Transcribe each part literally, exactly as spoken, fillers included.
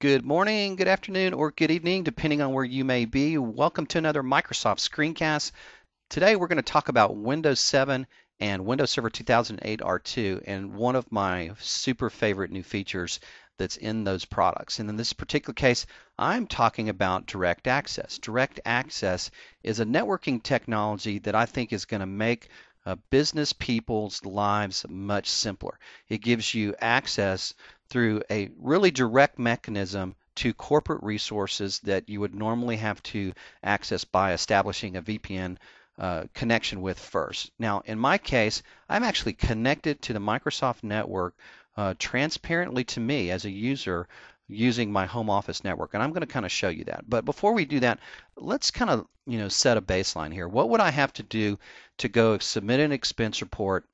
Good morning, good afternoon, or good evening, depending on where you may be. Welcome to another Microsoft Screencast. Today we're going to talk about Windows seven and Windows Server two thousand eight R two, and one of my super favorite new features that's in those products. And in this particular case, I'm talking about Direct Access. Direct Access is a networking technology that I think is going to make uh, business people's lives much simpler. It gives you access through a really direct mechanism to corporate resources that you would normally have to access by establishing a V P N uh, connection with first. Now, in my case, I'm actually connected to the Microsoft network uh, transparently to me as a user using my home office network, and I'm going to kind of show you that. But before we do that, let's kind of, you know, set a baseline here. What would I have to do to go submit an expense report,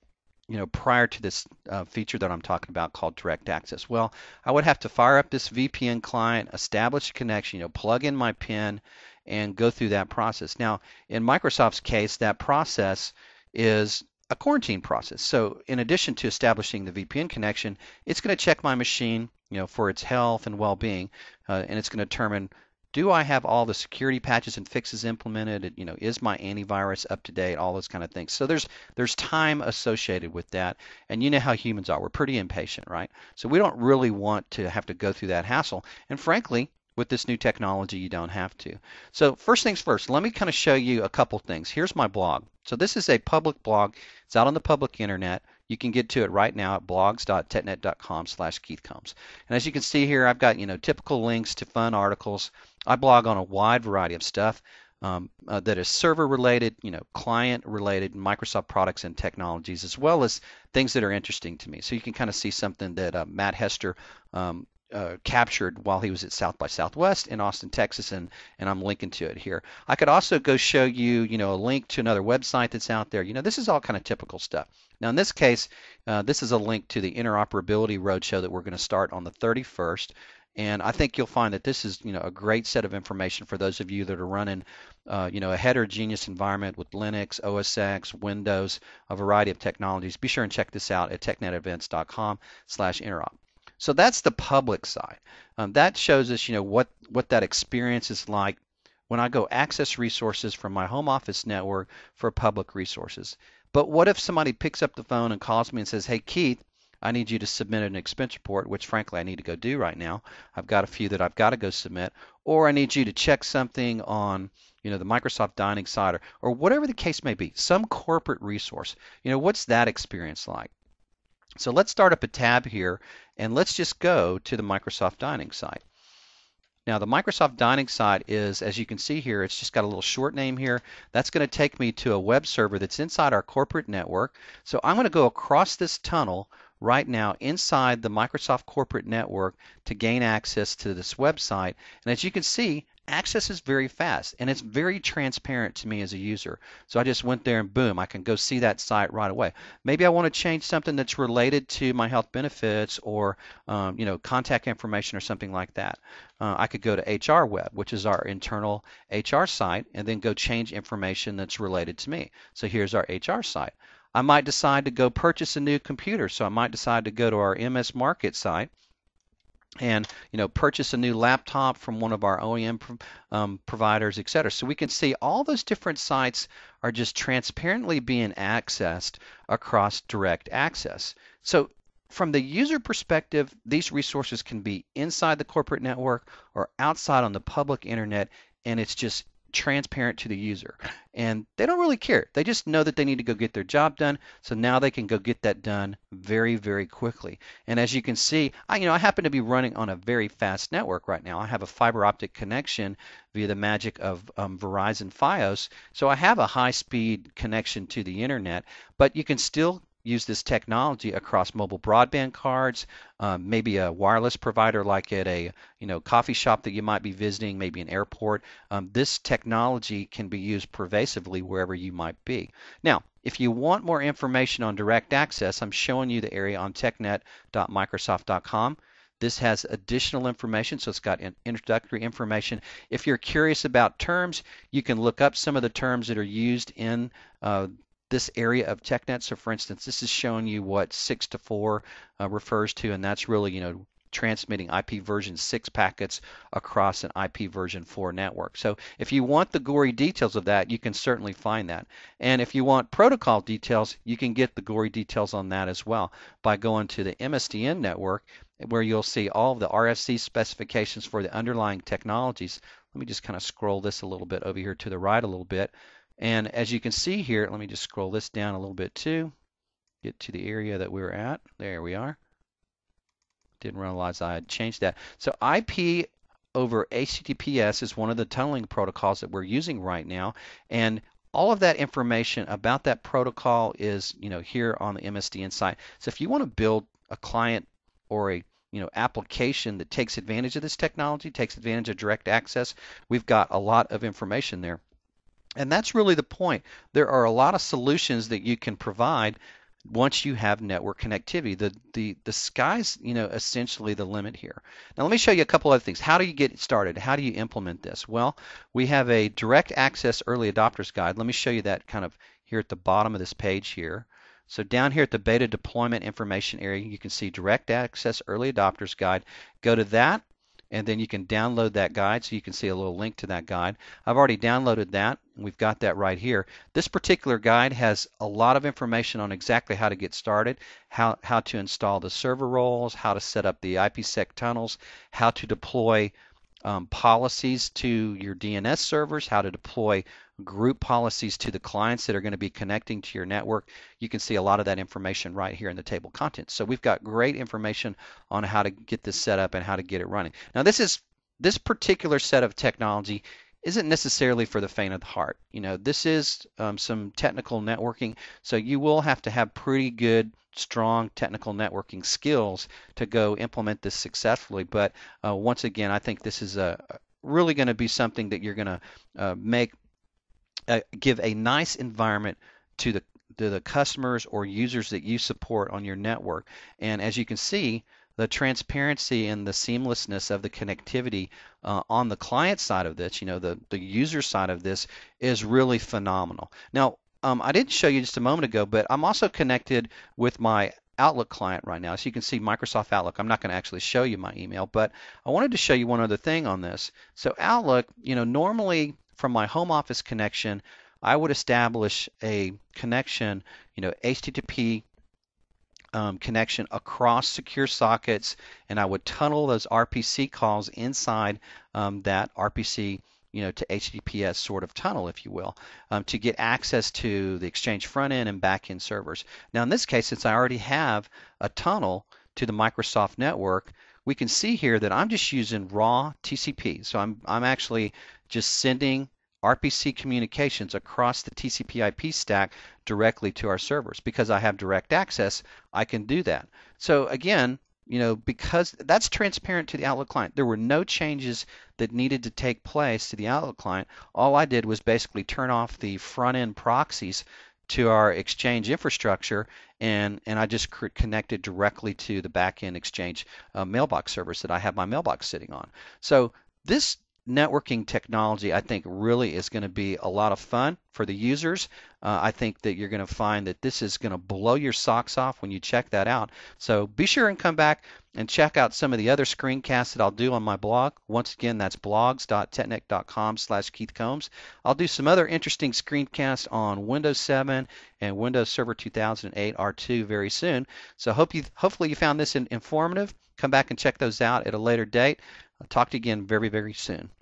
you know, prior to this uh, feature that I'm talking about called Direct Access? Well, I would have to fire up this V P N client, establish a connection, you know, plug in my P I N, and go through that process. Now, in Microsoft's case, that process is a quarantine process. So in addition to establishing the V P N connection, it's going to check my machine, you know, for its health and well-being, uh, and it's going to determine, do I have all the security patches and fixes implemented? You know, is my antivirus up to date? All those kind of things. So there's there's time associated with that, and you know how humans are. We're pretty impatient, right? So we don't really want to have to go through that hassle. And frankly, with this new technology, you don't have to. So first things first, let me kind of show you a couple things. Here's my blog. So this is a public blog. It's out on the public internet. You can get to it right now at blogs dot technet dot com slash Keith Combs. And as you can see here, I've got, you know, typical links to fun articles. I blog on a wide variety of stuff um, uh, that is server related, you know, client related, Microsoft products and technologies, as well as things that are interesting to me. So you can kind of see something that uh, Matt Hester um, Uh, captured while he was at South by Southwest in Austin, Texas, and and I'm linking to it here. I could also go show you, you know, a link to another website that's out there. You know, this is all kind of typical stuff. Now, in this case, uh, this is a link to the Interoperability Roadshow that we're going to start on the thirty-first, and I think you'll find that this is, you know, a great set of information for those of you that are running, uh, you know, a heterogeneous environment with Linux, O S X, Windows, a variety of technologies. Be sure and check this out at technet events dot com slash interop. So that's the public side. Um, that shows us, you know, what, what that experience is like when I go access resources from my home office network for public resources. But what if somebody picks up the phone and calls me and says, hey, Keith, I need you to submit an expense report, which frankly I need to go do right now. I've got a few that I've got to go submit, or I need you to check something on, you know, the Microsoft Dining side, or, or whatever the case may be, some corporate resource. You know, what's that experience like? So let's start up a tab here, and let's just go to the Microsoft Dining site. Now, the Microsoft Dining site is, as you can see here, it's just got a little short name here. That's going to take me to a web server that's inside our corporate network. So I'm going to go across this tunnel right now inside the Microsoft corporate network to gain access to this website. And as you can see, access is very fast, and it's very transparent to me as a user. So I just went there and boom, I can go see that site right away. Maybe I want to change something that's related to my health benefits, or um, you know, contact information or something like that. Uh, I could go to H R Web, which is our internal H R site, and then go change information that's related to me. So here's our H R site. I might decide to go purchase a new computer, so I might decide to go to our M S Market site and, you know, purchase a new laptop from one of our O E M um, providers, et cetera. So we can see all those different sites are just transparently being accessed across Direct Access. So from the user perspective, these resources can be inside the corporate network or outside on the public internet, and it's just transparent to the user. And they don't really care. They just know that they need to go get their job done. So now they can go get that done very, very quickly. And as you can see, I, you know, I happen to be running on a very fast network right now. I have a fiber optic connection via the magic of um, Verizon FiOS. So I have a high-speed connection to the internet, but you can still use this technology across mobile broadband cards, um, maybe a wireless provider like at a, you know, coffee shop that you might be visiting, maybe an airport. Um, this technology can be used pervasively wherever you might be. Now, if you want more information on Direct Access, I'm showing you the area on technet dot microsoft dot com. This has additional information, so it's got introductory information. If you're curious about terms, you can look up some of the terms that are used in uh, this area of TechNet. So for instance, this is showing you what six to four uh, refers to, and that's really, you know, transmitting I P version six packets across an I P version four network. So if you want the gory details of that, you can certainly find that. And if you want protocol details, you can get the gory details on that as well by going to the M S D N network, where you'll see all of the R F C specifications for the underlying technologies. Let me just kind of scroll this a little bit over here to the right a little bit. And as you can see here, let me just scroll this down a little bit too, get to the area that we were at. There we are. Didn't realize I had changed that. So I P over H T T P S is one of the tunneling protocols that we're using right now. And all of that information about that protocol is, you know, here on the M S D N site. So if you want to build a client or a you know application that takes advantage of this technology, takes advantage of direct access, we've got a lot of information there. And that's really the point. There are a lot of solutions that you can provide once you have network connectivity. The the the sky's you know essentially the limit here. Now let me show you a couple other things. How do you get started? How do you implement this? Well, we have a direct access early adopters guide. Let me show you that kind of here at the bottom of this page here. So down here at the beta deployment information area, you can see direct access early adopters guide. Go to that, and then you can download that guide. So you can see a little link to that guide. I've already downloaded that, and we've got that right here. This particular guide has a lot of information on exactly how to get started, how, how to install the server roles, how to set up the IPsec tunnels, how to deploy Um, policies to your D N S servers, how to deploy group policies to the clients that are going to be connecting to your network. You can see a lot of that information right here in the table of contents. So we've got great information on how to get this set up and how to get it running. Now this is this particular set of technology isn't necessarily for the faint of the heart. You know, this is um, some technical networking, so you will have to have pretty good strong technical networking skills to go implement this successfully. But uh, once again, I think this is a, really going to be something that you're going to uh, make uh, give a nice environment to the to the customers or users that you support on your network. And as you can see, the transparency and the seamlessness of the connectivity uh, on the client side of this, you know, the the user side of this is really phenomenal. Now, Um, I didn't show you just a moment ago, but I'm also connected with my Outlook client right now. So you can see Microsoft Outlook. I'm not going to actually show you my email, but I wanted to show you one other thing on this. So Outlook, you know, normally from my home office connection, I would establish a connection, you know, H T T P um, connection across secure sockets, and I would tunnel those R P C calls inside um, that R P C you know, to H T T P S sort of tunnel, if you will, um, to get access to the Exchange front-end and back-end servers. Now, in this case, since I already have a tunnel to the Microsoft network, we can see here that I'm just using raw T C P. So I'm, I'm actually just sending R P C communications across the T C P I P stack directly to our servers. Because I have direct access, I can do that. So again, you know, because that's transparent to the Outlook client. There were no changes that needed to take place to the Outlook client. All I did was basically turn off the front-end proxies to our Exchange infrastructure, and, and I just connected directly to the back-end Exchange uh, mailbox servers that I have my mailbox sitting on. So this networking technology, I think, really is going to be a lot of fun for the users. Uh, I think that you're going to find that this is going to blow your socks off when you check that out. So be sure and come back and check out some of the other screencasts that I'll do on my blog. Once again, that's blogs dot technet dot com slash Keith Combs. I'll do some other interesting screencasts on Windows seven and Windows Server two thousand eight R two very soon. So hope you, hopefully you found this informative. Come back and check those out at a later date. I'll talk to you again very, very soon.